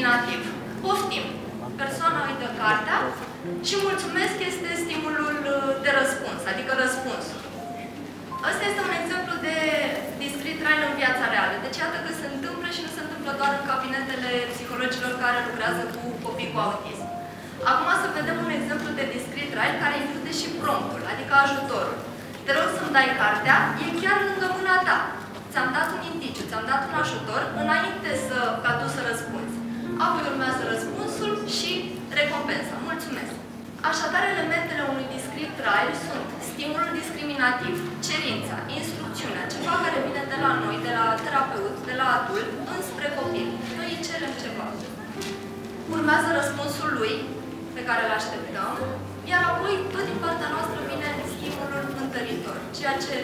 discriminativ. Poftim! Persoana îi dă cartea și mulțumesc este stimulul de răspuns, adică răspunsul. Ăsta este un exemplu de discrete trial în viața reală. Deci iată că se întâmplă și nu se întâmplă doar în cabinetele psihologilor care lucrează cu copii cu autism. Acum să vedem un exemplu de discrete trial care include și promptul, adică ajutorul. Te rog să-mi dai cartea, e chiar lângă mâna ta. Ți-am dat un indiciu, ți-am dat un ajutor înainte ca tu să răspunzi. Apoi urmează răspunsul și recompensa. Mulțumesc! Așadar, elementele unui discrete trial sunt stimulul discriminativ, cerința, instrucțiunea, ceva care vine de la noi, de la terapeut, de la adult, înspre copil. Noi îi cerem ceva. Urmează răspunsul lui, pe care îl așteptăm, iar apoi, tot din partea noastră, vine stimulul întăritor, ceea ce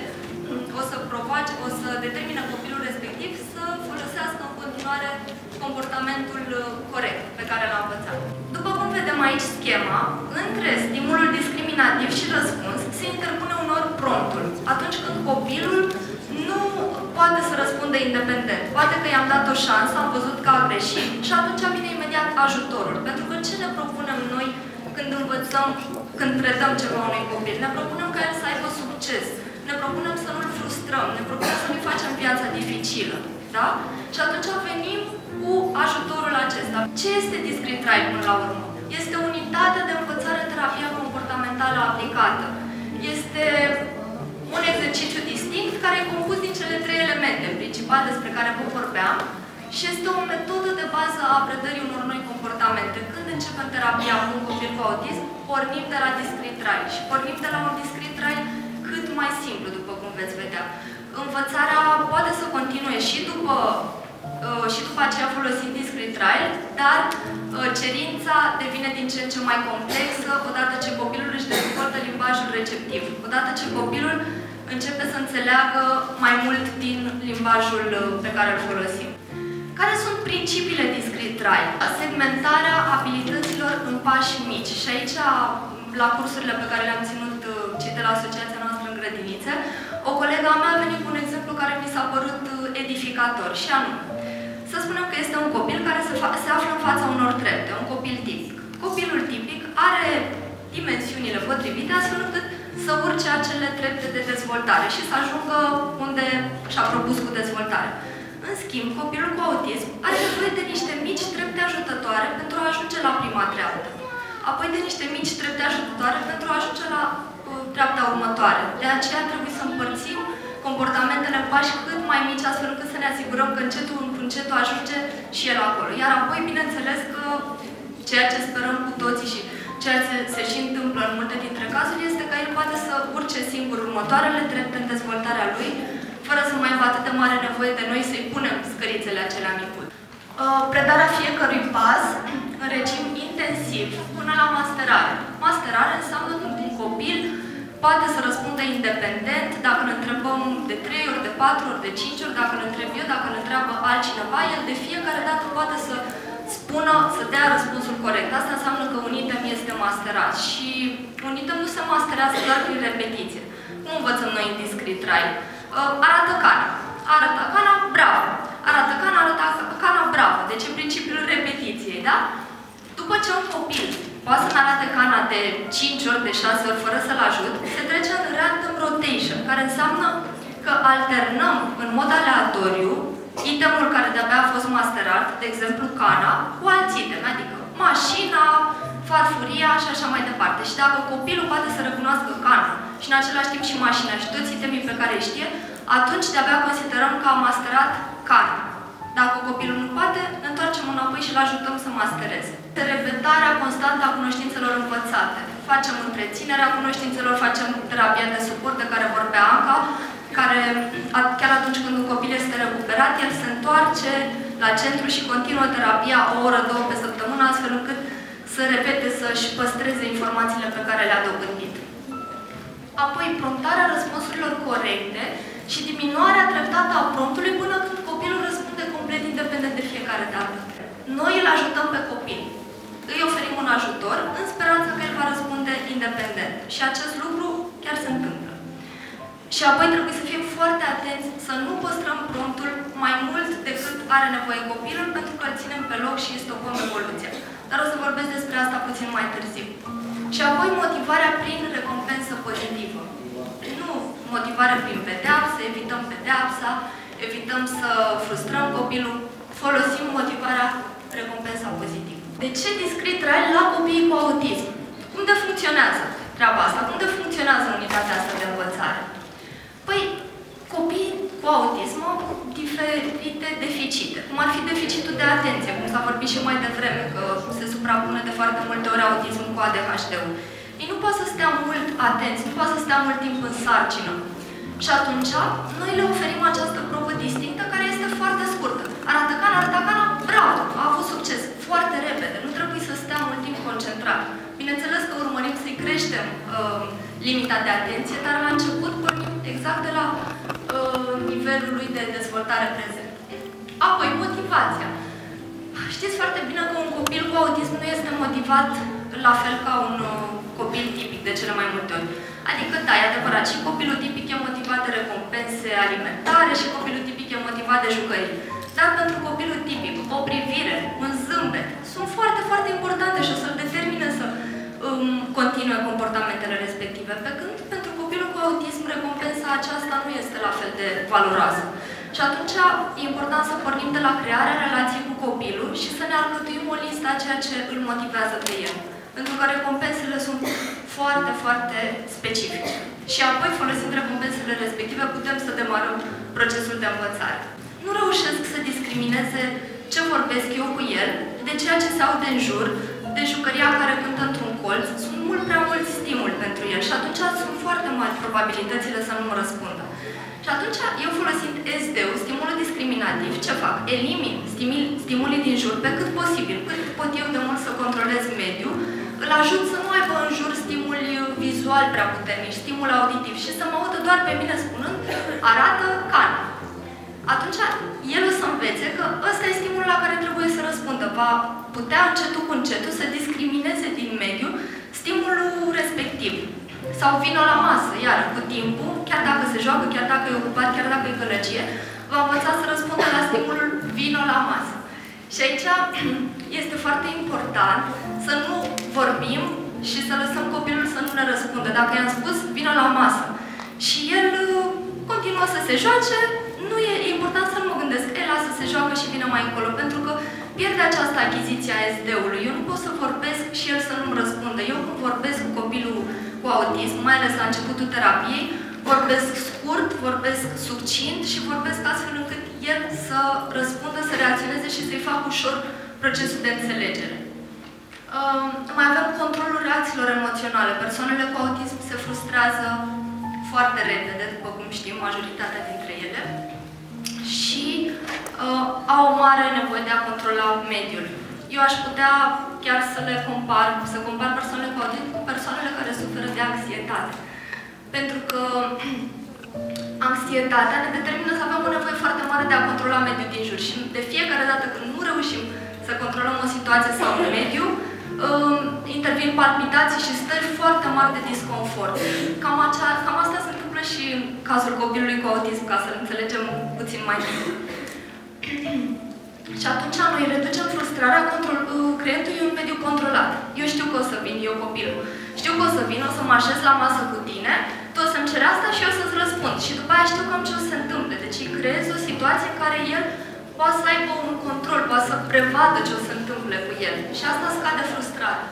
o să provoace, o să determină copilul respectiv să folosească în continuare comportamentul corect pe care l-a învățat. După cum vedem aici schema, între stimulul discriminativ și răspuns se interpune unor promptul, atunci când copilul nu poate să răspundă independent. Poate că i-am dat o șansă, am văzut că a greșit și atunci vine imediat ajutorul. Pentru că ce ne propunem noi când învățăm, când predăm ceva unui copil? Ne propunem ca el să aibă succes. Ne propunem să nu-l frustrăm, ne propunem să nu-i facem viața dificilă. Da? Și atunci venim cu ajutorul acesta. Ce este discrete trial până la urmă? Este unitatea de învățare terapia comportamentală aplicată. Este un exercițiu distinct care e compus din cele trei elemente principale despre care vă vorbeam și este o metodă de bază a predării unor noi comportamente. Când începem terapia cu un copil cu autism, pornim de la discrete trial și pornim de la un discrete trial cât mai simplu, după cum veți vedea. Învățarea poate să continue și după aceea folosind discrete trial, dar cerința devine din ce în ce mai complexă odată ce copilul își dezvoltă limbajul receptiv, odată ce copilul începe să înțeleagă mai mult din limbajul pe care îl folosim. Care sunt principiile discrete trial? Segmentarea abilităților în pași mici. Și aici, la cursurile pe care le-am ținut cei de la asociația noastră în grădinițe, o colega mea a venit cu un exemplu care mi s-a părut edificator și anume. Să spunem că este un copil care se află în fața unor trepte, un copil tipic. Copilul tipic are dimensiunile potrivite astfel încât să urce acele trepte de dezvoltare și să ajungă unde și-a propus cu dezvoltare. În schimb, copilul cu autism are nevoie de niște mici trepte ajutătoare pentru a ajunge la prima treaptă. Apoi de niște mici trepte ajutătoare pentru a ajunge la treapta următoare. De aceea trebuie să împărțim comportamentele în pași cât mai mici, astfel încât să ne asigurăm că încetul ajunge și el acolo. Iar apoi, bineînțeles că ceea ce sperăm cu toții și ceea ce se și întâmplă în multe dintre cazuri este că el poate să urce singur următoarele trepte în dezvoltarea lui, fără să mai aibă atât de mare nevoie de noi să-i punem scărițele acelea micuri. Predarea fiecărui pas în regim intensiv până la masterare. Masterare înseamnă când un copil poate să răspundă independent, dacă îl întrebăm de 3 ori, de 4 ori, de 5 ori, dacă îl întreb eu, dacă îl întreabă altcineva, el de fiecare dată poate să spună, să dea răspunsul corect. Asta înseamnă că un item este masterat și un item nu se masterează doar prin repetiție. Cum învățăm noi în discrete trial? Arată cana. Arată cana, bravo. Arată cana, arată cana, bravo. Deci e principiul repetiției, da? După ce un copil poate să-mi arate cana de 5 ori, de 6 ori, fără să-l ajut, se trece în random rotation, care înseamnă că alternăm în mod aleatoriu itemul care de-abia a fost masterat, de exemplu cana, cu alți itemi, adică mașina, farfuria și așa mai departe. Și dacă copilul poate să recunoască cana și în același timp și mașina și toți itemii pe care îi știe, atunci de-abia considerăm că a masterat cana. Dacă copilul nu poate, ne întoarcem înapoi și îl ajutăm să mastereze. Repetarea constantă a cunoștințelor învățate. Facem întreținerea cunoștințelor, facem terapia de suport de care vorbea Anca, care chiar atunci când un copil este recuperat, el se întoarce la centru și continuă terapia o oră, două pe săptămână, astfel încât să repete, să-și păstreze informațiile pe care le-a dobândit. Apoi, promptarea răspunsurilor corecte și diminuarea treptată a promptului până când copilul răspunde complet independent de fiecare dată. Noi îl ajutăm pe copil. Îi oferim un ajutor în speranța că el va răspunde independent. Și acest lucru chiar se întâmplă. Și apoi trebuie să fim foarte atenți să nu păstrăm promptul mai mult decât are nevoie copilul pentru că îl ținem pe loc și îi stopăm evoluția. Dar o să vorbesc despre asta puțin mai târziu. Și apoi motivarea prin recompensă pozitivă. Nu motivare prin pedeapsă, evităm pedeapsa, evităm să frustrăm copilul, folosim motivarea recompensa pozitivă. De ce Discrete Trial la copiii cu autism? Cum de funcționează treaba asta? Cum de funcționează unitatea asta de învățare? Păi, copiii cu autism au diferite deficite, cum ar fi deficitul de atenție, cum s-a vorbit și mai devreme, că se suprapune de foarte multe ori autismul cu ADHD-ul. Ei nu poate să stea mult atenți, nu poate să stea mult timp în sarcină. Și atunci, noi le oferim această probă distinctă, care este foarte scurtă. Arată cana, bravo, a avut succes, foarte repede, nu trebuie să stea mult timp concentrat. Bineînțeles că urmărim să-i creștem limita de atenție, dar la început pornim exact de la nivelul lui de dezvoltare prezent. Apoi, motivația. Știți foarte bine că un copil cu autism nu este motivat la fel ca un copil tipic de cele mai multe ori. Adică, da, e adevărat, și copilul tipic e motivat de recompense alimentare și copilul tipic e motivat de jucării. Dar pentru copilul tipic, o privire, un zâmbet, sunt foarte, foarte importante și o să-l determine să continue comportamentele respective. Pe când, pentru copilul cu autism, recompensa aceasta nu este la fel de valoroasă. Și atunci e important să pornim de la crearea relației cu copilul și să ne alcătuim o listă a ceea ce îl motivează pe el. Pentru că recompensele sunt foarte, foarte specifice. Și apoi, folosind recompensele respective, putem să demarăm procesul de învățare. Nu reușesc să discrimineze ce vorbesc eu cu el, de ceea ce se aude în jur, de jucăria care cântă într-un colț. Sunt mult prea mulți stimuli pentru el și atunci sunt foarte mari probabilitățile să nu-mi răspundă. Și atunci, eu folosind SD-ul, stimulul discriminativ, ce fac? Elimin stimulii din jur pe cât posibil, cât pot eu de mult să controlez mediul, îl ajut să nu aibă în jur stimuli vizual prea puternici, stimul auditiv și să mă audă doar pe mine spunând, arată can. Atunci, el o să învețe că ăsta e stimulul la care trebuie să răspundă. Va putea încetul cu încetul să discrimineze din mediu stimulul respectiv. Sau vină la masă, iar cu timpul, chiar dacă se joacă, chiar dacă e ocupat, chiar dacă e călăgie, va învăța să răspundă la stimulul vină la masă. Și aici este foarte important să nu vorbim și să lăsăm copilul să nu ne răspundă. Dacă i-am spus, vină la masă. Și el continuă să se joace, nu e important să nu mă gândesc, el lasă, se joacă și vine mai încolo, pentru că pierde această achiziție a SD-ului. Eu nu pot să vorbesc și el să nu-mi răspundă. Eu când vorbesc cu copilul cu autism, mai ales la începutul terapiei, vorbesc scurt, vorbesc succint și vorbesc astfel încât el să răspundă, să reacționeze și să-i fac ușor procesul de înțelegere. Mai avem controlul reacțiilor emoționale. Persoanele cu autism se frustrează foarte repede, după cum știm, majoritatea dintre ele. Și au o mare nevoie de a controla mediul. Eu aș putea chiar să compar persoanele cu autism cu persoanele care suferă de anxietate. Pentru că anxietatea ne determină să avem o nevoie foarte mare de a controla mediul din jur. Și de fiecare dată când nu reușim să controlăm o situație sau un mediu, intervin palpitații și stări foarte mari de disconfort. Cam asta se întâmplă și în cazul copilului cu autism, ca să-l înțelegem puțin mai bine. Și atunci noi reducem frustrarea creându-i un mediu controlat. Eu știu că o să vin, eu copilul. Știu că o să vin, o să mă așez la masă cu tine, tu o să-mi ceri asta și eu o să-ți răspund. Și după aia știu cam ce o să se întâmple. Deci îi creez o situație în care el poate să aibă un control, poate să prevadă ce o să întâmple cu el. Și asta scade frustrarea.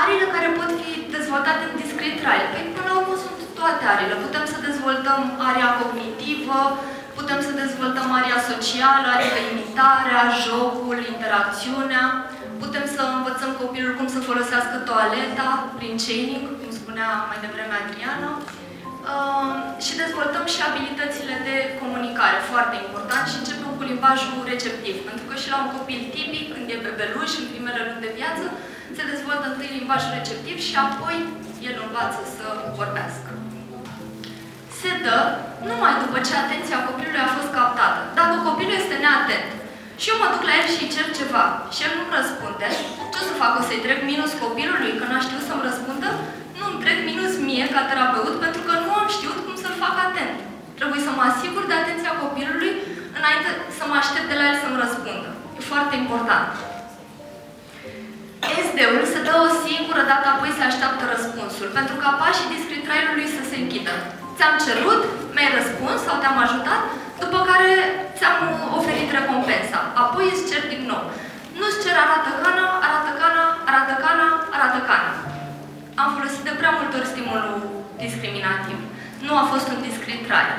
Arile care pot fi dezvoltate în Discrete Trial. Păi, până la urmă, sunt toate arile. Putem să dezvoltăm area cognitivă, putem să dezvoltăm area socială, adică imitarea, jocul, interacțiunea. Putem să învățăm copilul cum să folosească toaleta prin chaining, cum spunea mai devreme Adriana. Și dezvoltăm și abilitățile de comunicare, foarte important, și începem cu limbajul receptiv. Pentru că și la un copil tipic, când e bebeluș, în primele luni de viață, se dezvoltă întâi limbajul receptiv și apoi el învață să vorbească. Se dă numai după ce atenția copilului a fost captată. Dacă copilul este neatent și eu mă duc la el și îi cer ceva și el nu-mi răspunde, ce o să fac? O să-i trec minus copilului că n-a știut să-mi răspundă? Nu, îmi trec minus mie ca terapeut, pentru că nu am știut cum să-l fac atent. Trebuie să mă asigur de atenția copilului înainte să mă aștept de la el să-mi răspundă. E foarte important. SD-ul se dă o singură dată, apoi se așteaptă răspunsul, pentru ca pașii discrete trial-ului să se închidă. Ți-am cerut, mi-ai răspuns sau te-am ajutat, după care ți-am oferit recompensa. Apoi îți cer din nou. Nu-ți cer arată cana, arată cana, arată cana, arată cana. Am folosit de prea multe ori stimulul discriminativ. Nu a fost un discrete trial.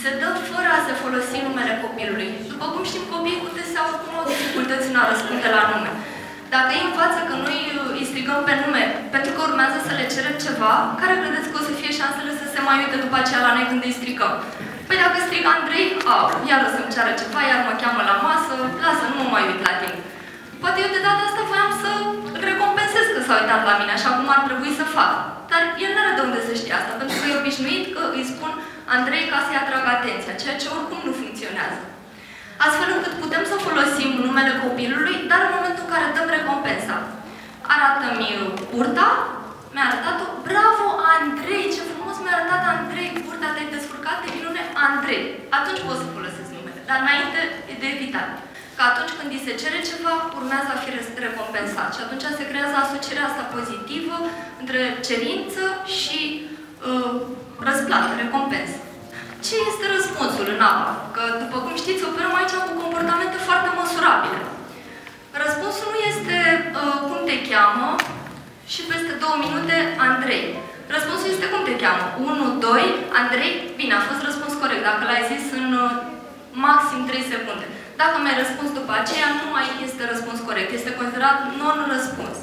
Se dă fără a se folosi numele copilului. După cum știm, copiii cu TSA au dificultăți în a răspunde la nume. Dacă ei învață că noi îi strigăm pe nume, pentru că urmează să le cerem ceva, care credeți că o să fie șansele să se mai uite după aceea la noi când îi strigăm? Păi dacă strig Andrei, iar o să-mi ceară ceva, iar mă cheamă la masă, lasă, nu mă mai uit la timp. Poate eu de data asta voiam să îl recompensez că s-a uitat la mine, așa cum ar trebui să fac. Dar el nu are de unde să știe asta, pentru că e obișnuit că îi spun Andrei ca să-i atragă atenția, ceea ce oricum nu funcționează. Astfel încât putem să folosim numele copilului, dar în momentul în care dăm recompensa. Arată-mi curta, mi-a arătat-o, bravo Andrei, ce frumos mi-a arătat Andrei, curta, te-ai descurcat de minune, Andrei. Atunci poți să folosesc numele, dar înainte e de evitat. Că atunci când îi se cere ceva, urmează a fi recompensat și atunci se creează asocierea asta pozitivă între cerință și răsplată, recompensă. Ce este răspunsul în apă? Că, după cum știți, operăm aici cu comportamente foarte măsurabile. Răspunsul nu este cum te cheamă și peste 2 minute Andrei. Răspunsul este cum te cheamă. 1, 2, Andrei, bine, a fost răspuns corect, dacă l-ai zis în maxim 3 secunde. Dacă mi-ai răspuns după aceea, nu mai este răspuns corect. Este considerat non-răspuns.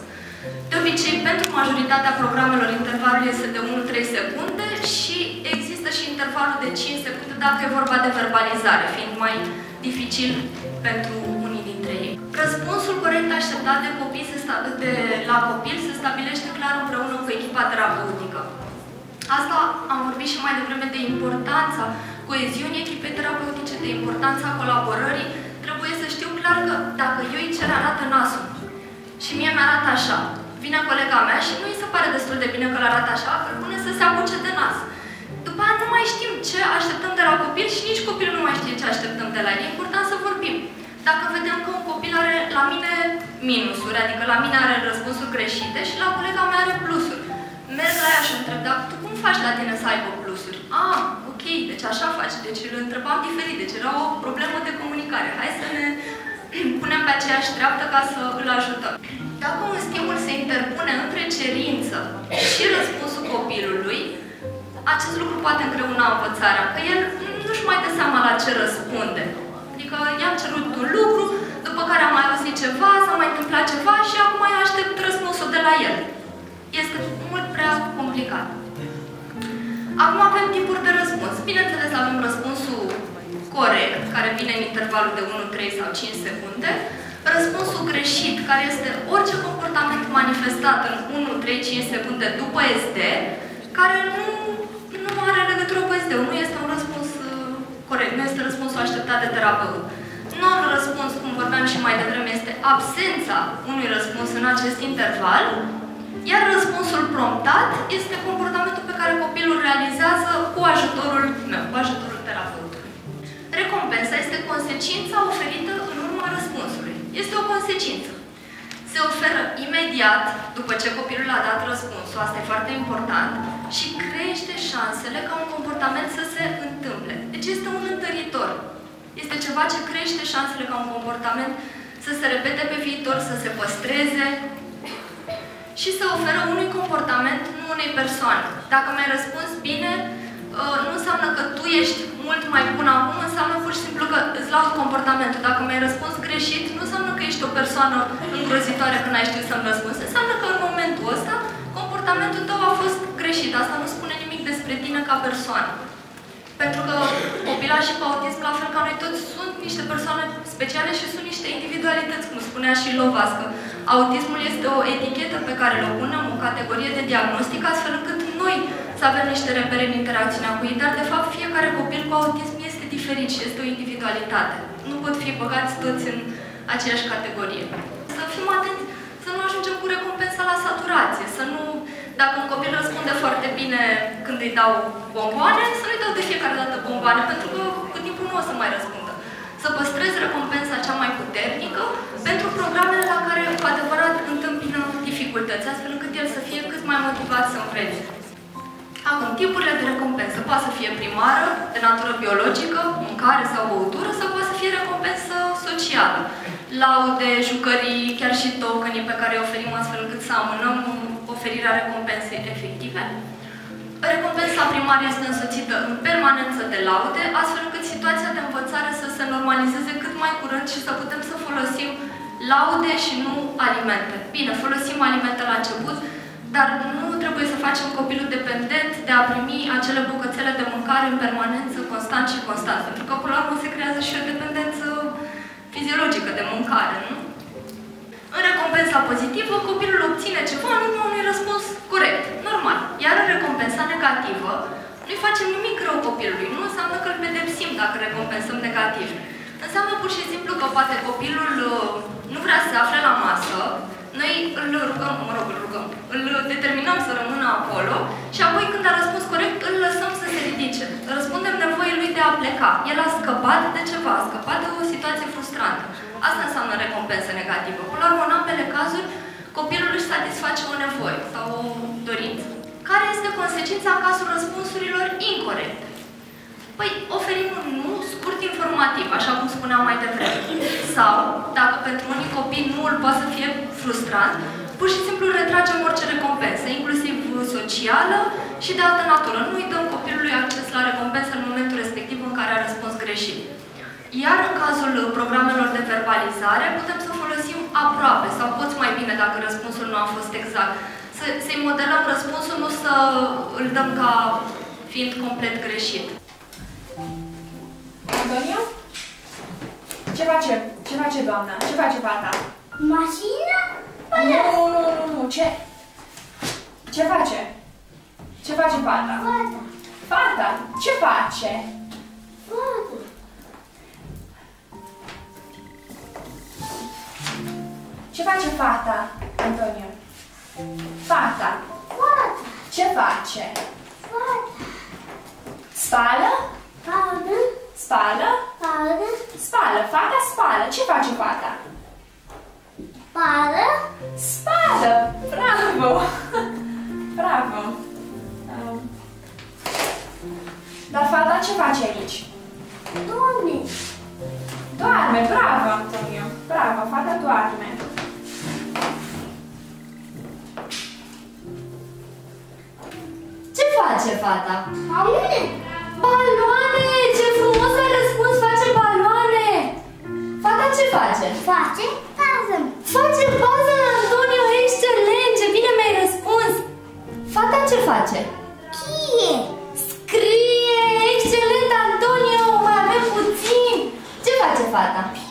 De obicei, pentru majoritatea programelor, intervalul este de 1-3 secunde și există și intervalul de 5 secunde dacă e vorba de verbalizare, fiind mai dificil pentru unii dintre ei. Răspunsul corect așteptat de copii la copil se stabilește clar împreună cu echipa terapeutică. Asta am vorbit și mai devreme de importanța coeziunii echipei terapeutice, de importanța colaborării. Trebuie să știu clar că dacă eu îi cer arată nasul, și mie mi-arată așa. Vine colega mea și nu-i se pare destul de bine că l-arată așa, îl pune să se apuce de nas. După aceea nu mai știm ce așteptăm de la copil și nici copilul nu mai știe ce așteptăm de la el. E important să vorbim. Dacă vedem că un copil are la mine minusuri, adică la mine are răspunsuri greșite și la colega mea are plusuri. Merg la ea și întreb, dar tu cum faci la tine să aibă plusuri? Ok, deci așa faci. Deci îl întrebam diferit, deci era o problemă de comunicare. Hai să ne punem pe aceeași treaptă ca să îl ajutăm. Dacă un stimul se interpune între cerință și răspunsul copilului, acest lucru poate îngreuna învățarea, că el nu-și mai dă seama la ce răspunde. Adică i-am cerut un lucru, după care am mai auzit ceva, s-a mai întâmplat ceva și acum eu aștept răspunsul de la el. Este mult prea complicat. Acum avem tipuri de răspuns. Bineînțeles, avem răspunsul corect, care vine în intervalul de 1, 3 sau 5 secunde. Răspunsul greșit, care este orice comportament manifestat în 1, 3, 5 secunde după SD, care nu are legătură cu SD-ul, nu este un răspuns corect, nu este răspunsul așteptat de terapeut. Non-răspuns, cum vorbeam și mai devreme, este absența unui răspuns în acest interval, iar răspunsul promptat este comportamentul pe care copilul realizează cu ajutorul meu, cu ajutorul terapeutului. Recompensa este consecința oferită în urma răspunsului. Este o consecință. Se oferă imediat după ce copilul a dat răspunsul, asta e foarte important, și crește șansele ca un comportament să se întâmple. Deci este un întăritor. Este ceva ce crește șansele ca un comportament să se repete pe viitor, să se păstreze și se oferă unui comportament, nu unei persoane. Dacă mi-ai răspuns bine, nu înseamnă că tu ești mult mai bun acum, înseamnă pur și simplu că îți laud comportamentul. Dacă mi-ai răspuns greșit, nu înseamnă că ești o persoană îngrozitoare când ai știut să-mi răspunzi. Înseamnă că în momentul ăsta, comportamentul tău a fost greșit. Asta nu spune nimic despre tine ca persoană. Pentru că copilașii cu autism, la fel ca noi toți, sunt niște persoane speciale și sunt niște individualități, cum spunea și Lovască. Autismul este o etichetă pe care o punem, o categorie de diagnostic, astfel încât noi să avem niște repere în interacțiunea cu ei, dar de fapt fiecare copil cu autism este diferit și este o individualitate. Nu pot fi băgați toți în aceeași categorie. Să fim atenți, să nu ajungem cu recompensa la saturație, să nu... Dacă un copil răspunde foarte bine când îi dau bomboane, să nu-i dau de fiecare dată bomboane, pentru că cu timpul nu o să mai răspundă. Să păstrăm Tipurile de recompensă poate să fie primară, de natură biologică, mâncare sau băutură, sau poate să fie recompensă socială. Laude, jucării, chiar și tokenii pe care îi oferim astfel încât să amânăm oferirea recompensei efective. Recompensa primară este însoțită în permanență de laude, astfel încât situația de învățare să se normalizeze cât mai curând și să putem să folosim laude și nu alimente. Bine, folosim alimente la început, dar nu trebuie să facem copilul dependent de a primi acele bucățele de mâncare în permanență, constant și constant. Pentru că, până la urmă, se creează și o dependență fiziologică de mâncare, nu? În recompensa pozitivă, copilul obține ceva în urma unui răspuns corect, normal. Iar în recompensa negativă, nu-i facem nimic rău copilului. Nu înseamnă că îl pedepsim dacă recompensăm negativ. Înseamnă pur și simplu că poate copilul nu vrea să se afle la masă, noi îl rugăm, îl determinăm să rămână acolo și apoi când a răspuns corect, îl lăsăm să se ridice. Răspundem nevoii lui de a pleca. El a scăpat de ceva, a scăpat de o situație frustrantă. Asta înseamnă recompensă negativă. Până la urmă, în ambele cazuri, copilul își satisface o nevoie sau o dorință. Care este consecința în cazul răspunsurilor incorecte? Păi, oferim un nu scurt informativ, așa cum spuneam mai devreme. Sau, dacă pentru unii copii nu îl poate să fie frustrant, pur și simplu retragem orice recompensă, inclusiv socială și de altă natură. Nu îi dăm copilului acces la recompensă în momentul respectiv în care a răspuns greșit. Iar în cazul programelor de verbalizare, putem să folosim aproape, sau poți mai bine dacă răspunsul nu a fost exact. Să-i modelăm răspunsul, nu să îl dăm ca fiind complet greșit. Antonia? Ce face? Ce face doamna? Ce face fata? Mașină? Nu, ce? Ce face? Ce face fata? Fata. Fata? Ce face? Fata. Ce face fata, Antonia? Fata. Fata. Ce face? Fata. Spală? Fata. Spală? Spală. Spală. Fata spală. Ce face fata? Spală. Spală. Bravo. Bravo. Dar fata ce face aici? Doarme. Doarme. Bravo, Antonio. Bravo. Fata doarme. Ce face fata? Baloane. Baloane. Ce frumos ai răspuns. Face baloane. Fata ce face? Face puzzle. Face puzzle, Antonio. Excelent. Ce bine mi-ai răspuns. Fata ce face? Scrie. Scrie. Excelent, Antonio. Mai avem puțin. Ce face fata?